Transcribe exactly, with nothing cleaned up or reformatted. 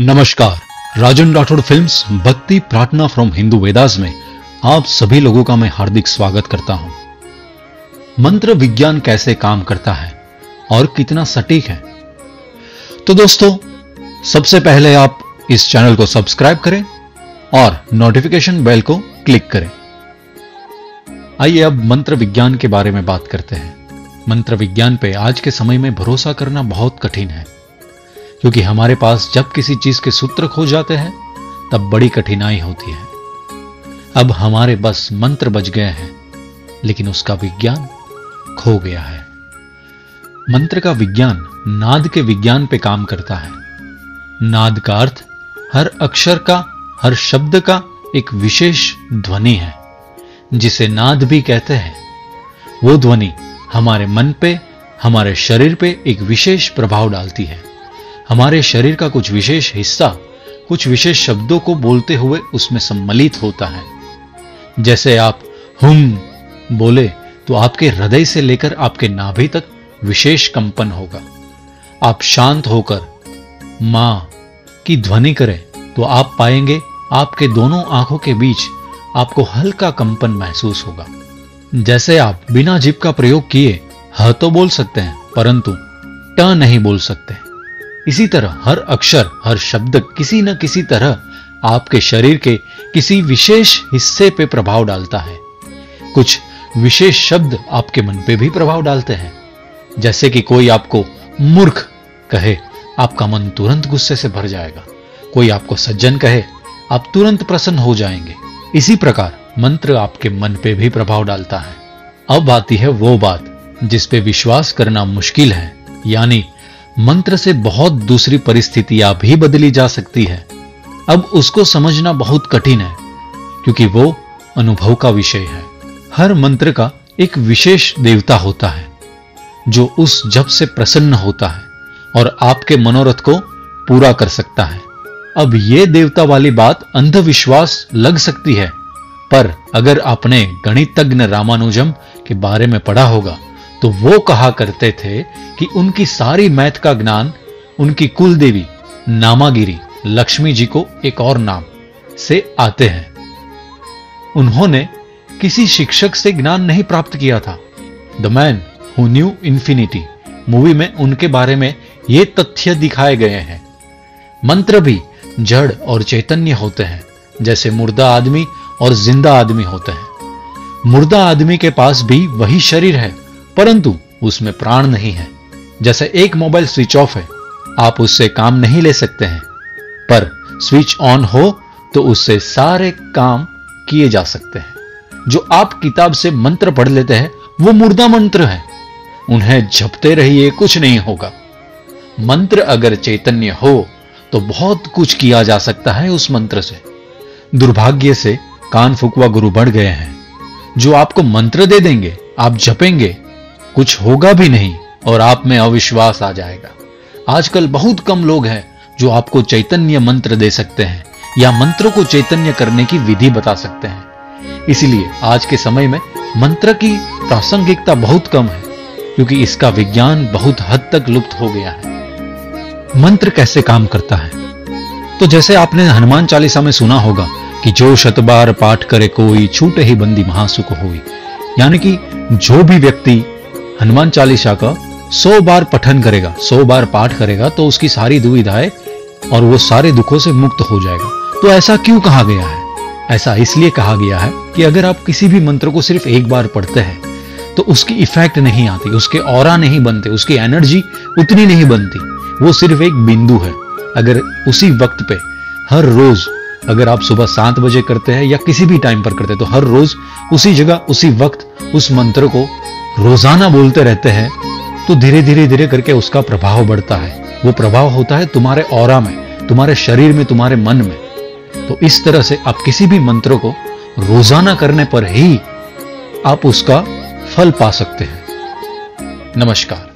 नमस्कार, राजन राठोड़ फिल्म्स भक्ति प्रार्थना फ्रॉम हिंदू वेदास में आप सभी लोगों का मैं हार्दिक स्वागत करता हूं। मंत्र विज्ञान कैसे काम करता है और कितना सटीक है? तो दोस्तों, सबसे पहले आप इस चैनल को सब्सक्राइब करें और नोटिफिकेशन बेल को क्लिक करें। आइए अब मंत्र विज्ञान के बारे में बात करते हैं। मंत्र विज्ञान पे आज के समय में भरोसा करना बहुत कठिन है, क्योंकि हमारे पास जब किसी चीज के सूत्र खो जाते हैं तब बड़ी कठिनाई होती है। अब हमारे बस मंत्र बच गए हैं, लेकिन उसका विज्ञान खो गया है। मंत्र का विज्ञान नाद के विज्ञान पे काम करता है। नाद का अर्थ हर अक्षर का, हर शब्द का एक विशेष ध्वनि है, जिसे नाद भी कहते हैं। वो ध्वनि हमारे मन पे, हमारे शरीर पे एक विशेष प्रभाव डालती है। हमारे शरीर का कुछ विशेष हिस्सा कुछ विशेष शब्दों को बोलते हुए उसमें सम्मिलित होता है। जैसे आप हुम बोले तो आपके हृदय से लेकर आपके नाभि तक विशेष कंपन होगा। आप शांत होकर मां की ध्वनि करें तो आप पाएंगे आपके दोनों आंखों के बीच आपको हल्का कंपन महसूस होगा। जैसे आप बिना जीभ का प्रयोग किए ह तो बोल सकते हैं, परंतु ट नहीं बोल सकते। इसी तरह हर अक्षर, हर शब्द किसी न किसी तरह आपके शरीर के किसी विशेष हिस्से पे प्रभाव डालता है। कुछ विशेष शब्द आपके मन पे भी प्रभाव डालते हैं। जैसे कि कोई आपको मूर्ख कहे, आपका मन तुरंत गुस्से से भर जाएगा। कोई आपको सज्जन कहे, आप तुरंत प्रसन्न हो जाएंगे। इसी प्रकार मंत्र आपके मन पे भी प्रभाव डालता है। अब आती है वो बात जिस पे विश्वास करना मुश्किल है, यानी मंत्र से बहुत दूसरी परिस्थितियां भी बदली जा सकती है। अब उसको समझना बहुत कठिन है, क्योंकि वो अनुभव का विषय है। हर मंत्र का एक विशेष देवता होता है जो उस जप से प्रसन्न होता है और आपके मनोरथ को पूरा कर सकता है। अब ये देवता वाली बात अंधविश्वास लग सकती है, पर अगर आपने गणितज्ञ रामानुजम के बारे में पढ़ा होगा तो वो कहा करते थे कि उनकी सारी मैथ का ज्ञान उनकी कुलदेवी नामागिरी लक्ष्मी जी को एक और नाम से आते हैं। उन्होंने किसी शिक्षक से ज्ञान नहीं प्राप्त किया था। The man who knew infinity movie में उनके बारे में ये तथ्य दिखाए गए हैं। मंत्र भी जड़ और चैतन्य होते हैं, जैसे मुर्दा आदमी और जिंदा आदमी होते हैं। मुर्दा आदमी के पास भी वही शरीर है, परंतु उसमें प्राण नहीं है। जैसे एक मोबाइल स्विच ऑफ है, आप उससे काम नहीं ले सकते हैं, पर स्विच ऑन हो तो उससे सारे काम किए जा सकते हैं। जो आप किताब से मंत्र पढ़ लेते हैं वो मुर्दा मंत्र है, उन्हें झपते रहिए, कुछ नहीं होगा। मंत्र अगर चैतन्य हो तो बहुत कुछ किया जा सकता है उस मंत्र से। दुर्भाग्य से कान फुकवा गुरु बढ़ गए हैं जो आपको मंत्र दे देंगे, आप जपेंगे, कुछ होगा भी नहीं और आप में अविश्वास आ जाएगा। आजकल बहुत कम लोग हैं जो आपको चैतन्य मंत्र दे सकते हैं या मंत्रों को चैतन्य करने की विधि बता सकते हैं। इसलिए आज के समय में मंत्र की प्रासंगिकता बहुत कम है, क्योंकि इसका विज्ञान बहुत हद तक लुप्त हो गया है। मंत्र कैसे काम करता है? तो जैसे आपने हनुमान चालीसा में सुना होगा कि जो शतबार पाठ करे कोई छूटे ही बंदी महासुख होई, यानी कि जो भी व्यक्ति हनुमान चालीसा का सौ बार पठन करेगा, सौ बार पाठ करेगा, तो उसकी सारी दुविधाएं और वो सारे दुखों से मुक्त हो जाएगा। तो ऐसा क्यों कहा गया है? ऐसा इसलिए कहा गया है कि अगर आप किसी भी मंत्र को सिर्फ एक बार पढ़ते हैं तो उसकी इफेक्ट नहीं आती, उसके ऑरा नहीं बनते, उसकी एनर्जी उतनी नहीं बनती। वो सिर्फ एक बिंदु है। अगर उसी वक्त पे हर रोज, अगर आप सुबह सात बजे करते हैं या किसी भी टाइम पर करते हैं, तो हर रोज उसी जगह, उसी वक्त उस मंत्र को रोजाना बोलते रहते हैं, तो धीरे धीरे धीरे करके उसका प्रभाव बढ़ता है। वो प्रभाव होता है तुम्हारे ऑरा में, तुम्हारे शरीर में, तुम्हारे मन में। तो इस तरह से आप किसी भी मंत्र को रोजाना करने पर ही आप उसका फल पा सकते हैं। नमस्कार।